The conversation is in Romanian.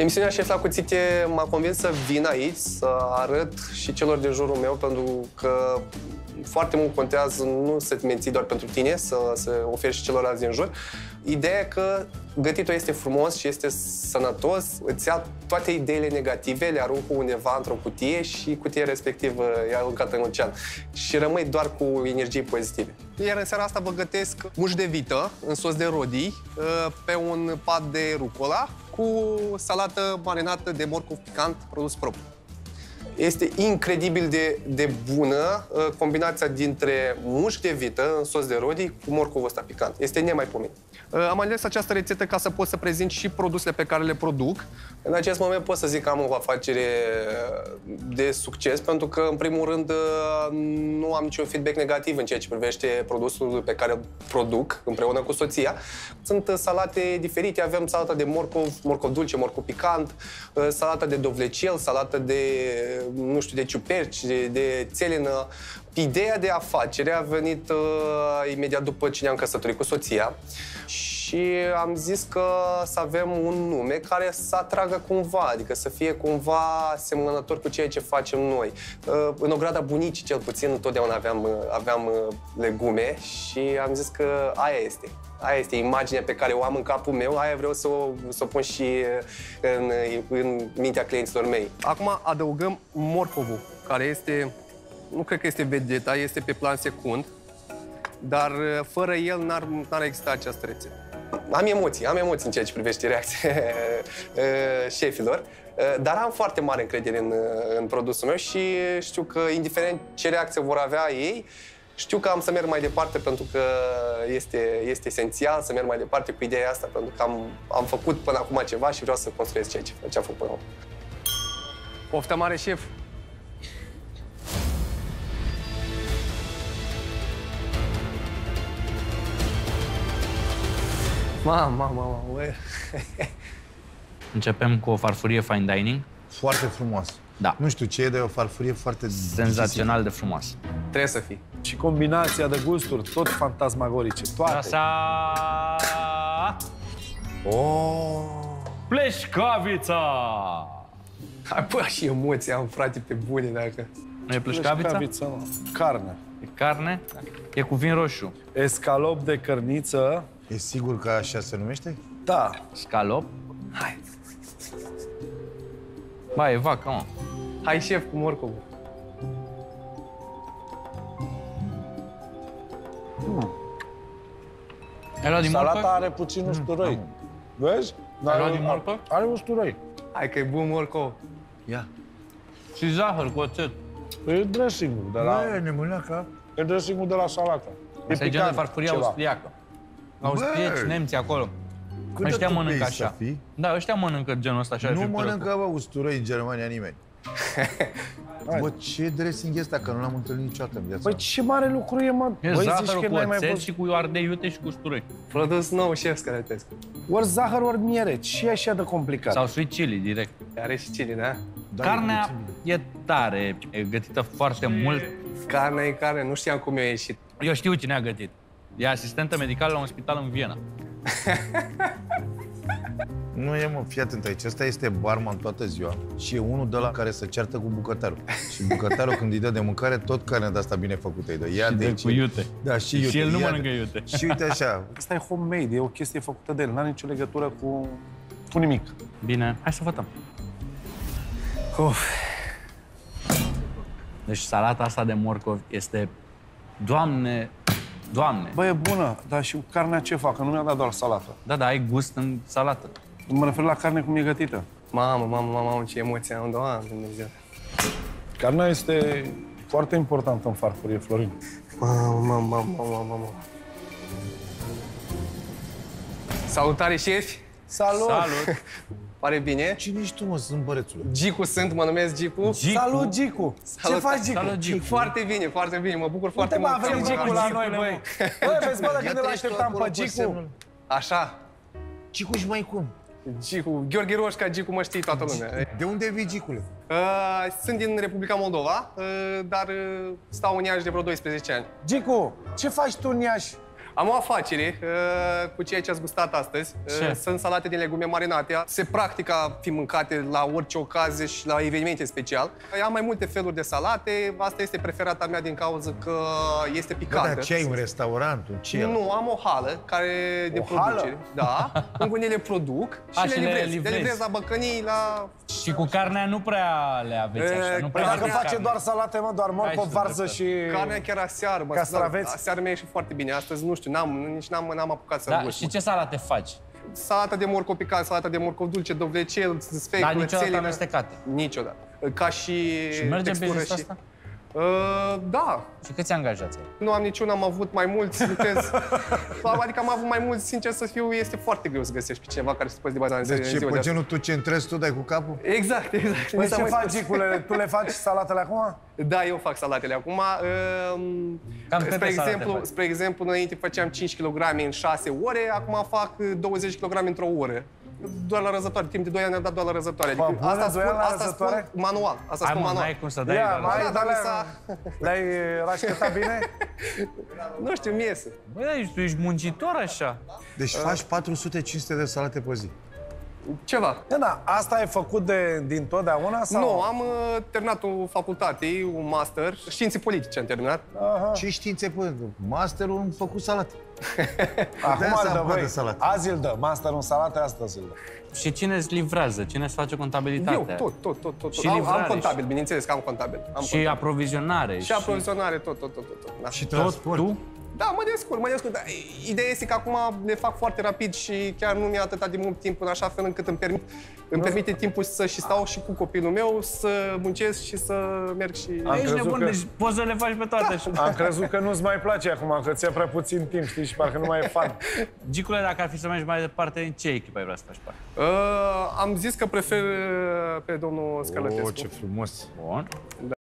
Emisiunea Șef la Cuțite m-a convins să vin aici, să arăt și celor din jurul meu, pentru că foarte mult contează nu să te menții doar pentru tine, să oferi și celorlalți din jur. Ideea că gătitul este frumos și este sănătos, îți ia toate ideile negative, le aruncă undeva într-o cutie și cutia respectivă e aruncată în ocean. Și rămâi doar cu energii pozitive. Iar în seara asta vă gătesc mușchi de vită în sos de rodii, pe un pat de rucola, cu salată marinată de morcov picant, produs propriu. Este incredibil de bună combinația dintre mușchi de vită în sos de rodii cu morcovul ăsta picant. Este nemaipomenit. Am ales această rețetă ca să pot să prezint și produsele pe care le produc. În acest moment pot să zic că am o afacere de succes, pentru că, în primul rând, nu am niciun feedback negativ în ceea ce privește produsul pe care îl produc împreună cu soția. Sunt salate diferite. Avem salata de morcov, morcov dulce, morcov picant, salata de dovlecel, salata de, nu știu, de ciuperci, de țelină. Ideea de afacere a venit imediat după ce ne-am căsătorit cu soția și am zis că să avem un nume care să atragă cumva, adică să fie cumva semănător cu ceea ce facem noi. În ograda bunicii, cel puțin, întotdeauna aveam legume și am zis că aia este. Aia este imaginea pe care o am în capul meu, aia vreau să o pun și în mintea clienților mei. Acum adăugăm morcovul, care este... Nu cred că este vedeta, este pe plan secund, dar fără el n-ar exista această rețetă. Am emoții în ceea ce privește reacția șefilor, dar am foarte mare încredere în produsul meu și știu că, indiferent ce reacție vor avea ei, știu că am să merg mai departe, pentru că este esențial să merg mai departe cu ideea asta, pentru că am făcut până acum ceva și vreau să construiesc ceea ce am făcut până acum. Poftă mare, șef! Mama, uie. Începem cu o farfurie fine dining. Foarte frumoasă. Da. Nu știu ce e, dar e o farfurie foarte senzațional de frumoasă. Trebuie să fie. Și combinația de gusturi, tot fantasmagorice, toate. Asta... Oh. Pleșcavița! Bă, și emoții am, frate, pe bune, dacă... Nu e pleșcavița? Pleșcavița, mă. Carne. E carne? Da. E cu vin roșu. Escalop de cărniță. E sigur că așa se numește? Da. Scalop. Hai. Ba, e vacă, mă. Hai, șef, cu morcovul. Salata are puțin usturoi. Vezi? Ai luat din morcov? Are usturoi. Hai că e bun morcov. Ia. Și zahăr cu oțet. Păi e dressing-ul de la... Bă, e nemâneacă. E dressing-ul de la salată. Asta e genul de farfurie austriacă. Au austrieci, nemții acolo. Ăștia mănâncă așa. Da, ăștia mănâncă genul ăsta așa. Nu mănâncă, bă, usturoi în Germania nimeni. Bă, ce dressing e ăsta, că nu l-am întâlnit niciodată în viața. Bă, ce mare lucru e, mă. E zahărul cu oțet și cu ardei iute și cu usturoi. Produs nou, șef Scărlătescu. Ori zahăr, ori miere. Ce e așa de complicat? Sau sweet chili, direct. Are și chili, da? Carnea e tare, e gătită foarte mult. Carnea e carne, nu știam cum i-a ieșit. Eu știu cine a gătit. E asistentă medicală la un spital în Viena. Nu e, mă, fii atent aici. Ăsta este barman toată ziua și e unul de la care se ceartă cu bucătarul. Și bucătarul, când îi dă de mâncare, tot carnea de asta bine făcută îi dă. Ia de aici. Cu iute. Da, și iute. Și el nu mănâncă iute. Și uite așa. Asta e homemade, e o chestie făcută de el. N-are nicio legătură cu nimic. Bine, hai să vătăm. Uf. Deci salata asta de morcov este... Doamne! Bă, e bună, dar și carnea ce fac? Că nu mi-a dat doar salată. Da, da, ai gust în salată. Mă refer la carne cum e gătită. Mamă, ce emoție am, Doamne, Dumnezeu. Carnea este foarte importantă în farfurie, Florin. Mamă. Salutare, șefi! Salut! Pare bine? Cine ești tu, mă, zâmbărețule? Gicu sunt, mă numesc Gicu. Salut, Gicu! Ce faci, Gicu? Salut, Gicu! Foarte bine, mă bucur foarte mult. Uite, mă, a venit Gicu la noi, băi! Băi, vezi, bă, dacă ne-l așteptam pe Gicu! Așa? Gicu și mai cum? Gicu, Gheorghe Roșca, Gicu, mă știi toată lumea. De unde vii, Gicule? Sunt din Republica Moldova, dar stau în Iași de vreo 12 ani. Gicu, ce faci tu în Iași? Am o afacere cu ceea ce ați gustat astăzi. Sunt salate din legume marinate. Se practică a fi mâncate la orice ocazie și la evenimente special. Eu am mai multe feluri de salate. Asta este preferata mea din cauza că este picată. Bă, dar ce ai, un restaurant? Un ce? Nu, am o hală care de producere. Da, în unde le produc și le livrez la băcănii, la... Și cu carnea nu prea le aveți așa, nu prea. Dacă face doar salate, mă, doar morcov, varză și... Carnea chiar aseară, mă, aseară mi-a ieșit foarte bine. Astăzi, nu știu, nici n-am apucat să-l gust. Și ce salate faci? Salata de morcov picat, salata de morcov dulce, dovlecel, sfecule, țelină. Dar niciodată amestecate? Niciodată. Ca și... Și merge pe asta? Da. Și câți angajați? Nu am niciun, am avut mai mulți, lucrez. Adică am avut mai mulți, sincer să fiu, este foarte greu să găsești pe cineva care să poți de deci, în ziua de genul, tu ce întrezi, tu dai cu capul? Exact, exact. Păi ce faci, Gicule? Tu le faci salatele acum? Da, eu fac salatele acum. Spre exemplu, înainte făceam 5 kg în 6 ore, acum fac 20 kg într-o oră. Doar la răzătoare. Timp de 2 ani am dat doar la răzătoare. Adică asta spun manual. Asta spun manual. N-ai cum să dai la răzătoare. L-ai rașcătat bine? Nu știu, mi iese. Băi, tu ești muncitor așa. Deci faci 400-500 de salate pe zi. Ceva. Da, asta ai făcut din totdeauna? Nu, am terminat o facultate, un master. Științe politice am terminat. Ce științe politice? Masterul am făcut salate. Acum îl dă, azi îl dă. Masterul în salate, astăzi îl dă. Și cine îți livrează? Cine îți face contabilitatea? Eu, tot. Am contabil, bineînțeles că am contabil. Și aprovizionare. Și aprovizionare, tot. Și transport? Tu? Da, mă descurc, dar ideea este că acum le fac foarte rapid și chiar nu mi-a atâta de mult timp în așa fel încât îmi permite timpul să și stau și cu copilul meu, să muncesc și să merg și... Ești nebun, că... deci poți să le faci pe toate. Da. Am crezut că nu-ți mai place acum, că ți-a prea puțin timp, știi, și parcă nu mai e fan. Gicule, dacă ar fi să mergi mai departe, în ce echipă ai vrea să faci parte? Am zis că prefer pe domnul Scărlătescu. O, ce frumos! Bun. Da.